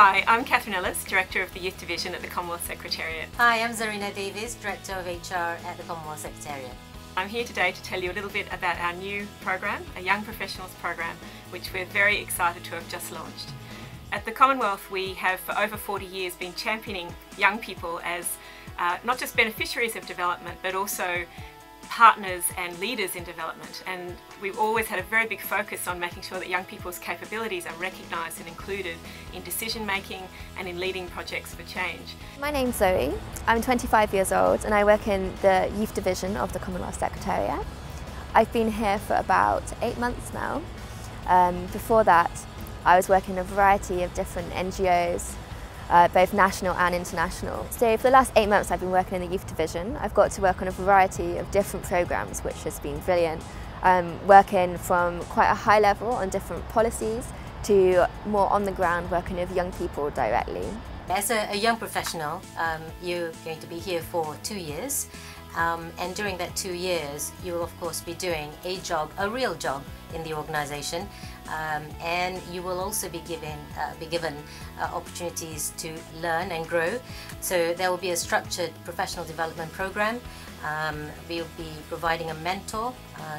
Hi, I'm Catherine Ellis, Director of the Youth Division at the Commonwealth Secretariat. Hi, I'm Zarina Davies, Director of HR at the Commonwealth Secretariat. I'm here today to tell you a little bit about our new program, a Young Professionals program, which we're very excited to have just launched. At the Commonwealth, we have for over 40 years been championing young people as not just beneficiaries of development, but also partners and leaders in development, and we've always had a very big focus on making sure that young people's capabilities are recognised and included in decision making and in leading projects for change. My name's Zoe, I'm 25 years old and I work in the Youth Division of the Commonwealth Secretariat. I've been here for about 8 months now. Before that I was working in a variety of different NGOs, both national and international. So for the last 8 months I've been working in the Youth Division. I've got to work on a variety of different programmes, which has been brilliant. Working from quite a high level on different policies to more on the ground working with young people directly. As a young professional, you're going to be here for 2 years, and during that 2 years you will of course be doing a job, a real job in the organisation, and you will also be given opportunities to learn and grow. So there will be a structured professional development program. We'll be providing a mentor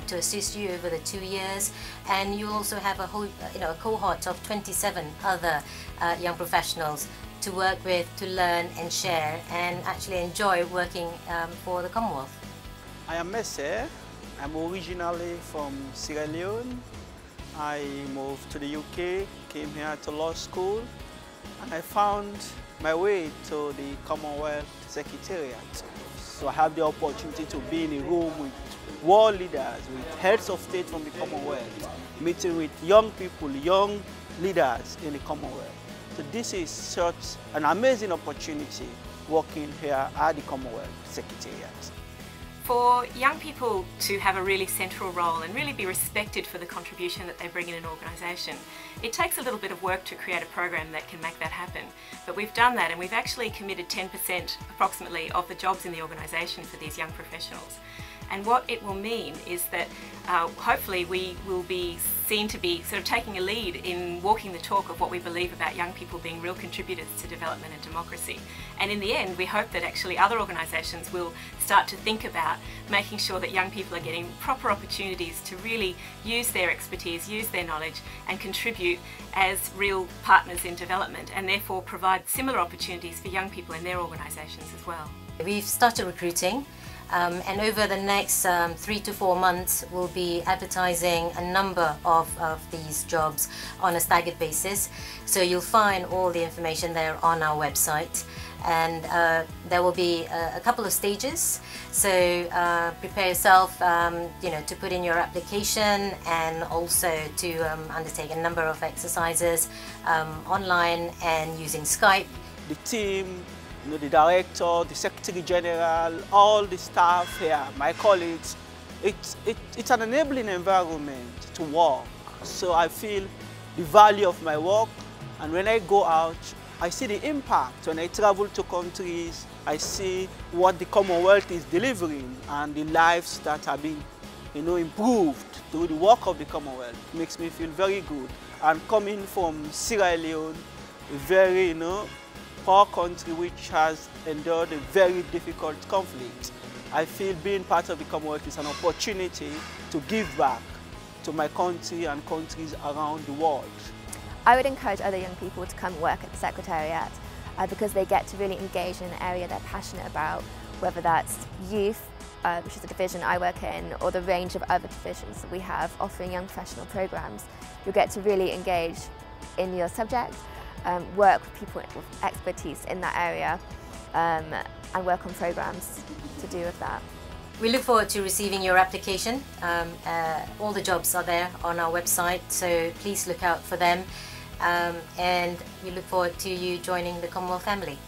to assist you over the 2 years, and you'll also have a whole, a cohort of 27 other young professionals to work with, to learn and share, and actually enjoy working for the Commonwealth. I am Messer. I'm originally from Sierra Leone. I moved to the UK, came here to law school, and I found my way to the Commonwealth Secretariat. So I had the opportunity to be in a room with world leaders, with heads of state from the Commonwealth, meeting with young people, young leaders in the Commonwealth. So this is such an amazing opportunity working here at the Commonwealth Secretariat. For young people to have a really central role and really be respected for the contribution that they bring in an organisation, it takes a little bit of work to create a program that can make that happen. But we've done that, and we've actually committed 10% approximately of the jobs in the organisation for these young professionals. And what it will mean is that hopefully we will be seen to be sort of taking a lead in walking the talk of what we believe about young people being real contributors to development and democracy. And in the end, we hope that actually other organisations will start to think about making sure that young people are getting proper opportunities to really use their expertise, use their knowledge, and contribute as real partners in development, and therefore provide similar opportunities for young people in their organisations as well. We've started recruiting. And over the next 3 to 4 months, we'll be advertising a number of these jobs on a staggered basis. So you'll find all the information there on our website. And there will be a couple of stages. So prepare yourself, to put in your application, and also to undertake a number of exercises online and using Skype. The team, the director, the secretary general, all the staff here, my colleagues, it's an enabling environment to work. So I feel the value of my work, and when I go out, I see the impact. When I travel to countries, I see what the Commonwealth is delivering and the lives that have been, improved through the work of the Commonwealth. It makes me feel very good. And coming from Sierra Leone, very, poor country which has endured a very difficult conflict, I feel being part of the Commonwealth is an opportunity to give back to my country and countries around the world. I would encourage other young people to come work at the Secretariat because they get to really engage in an area they're passionate about, whether that's youth, which is the division I work in, or the range of other divisions that we have offering young professional programs. You'll get to really engage in your subject, work with people with expertise in that area, and work on programs to do with that. We look forward to receiving your application. All the jobs are there on our website, so please look out for them, and we look forward to you joining the Commonwealth family.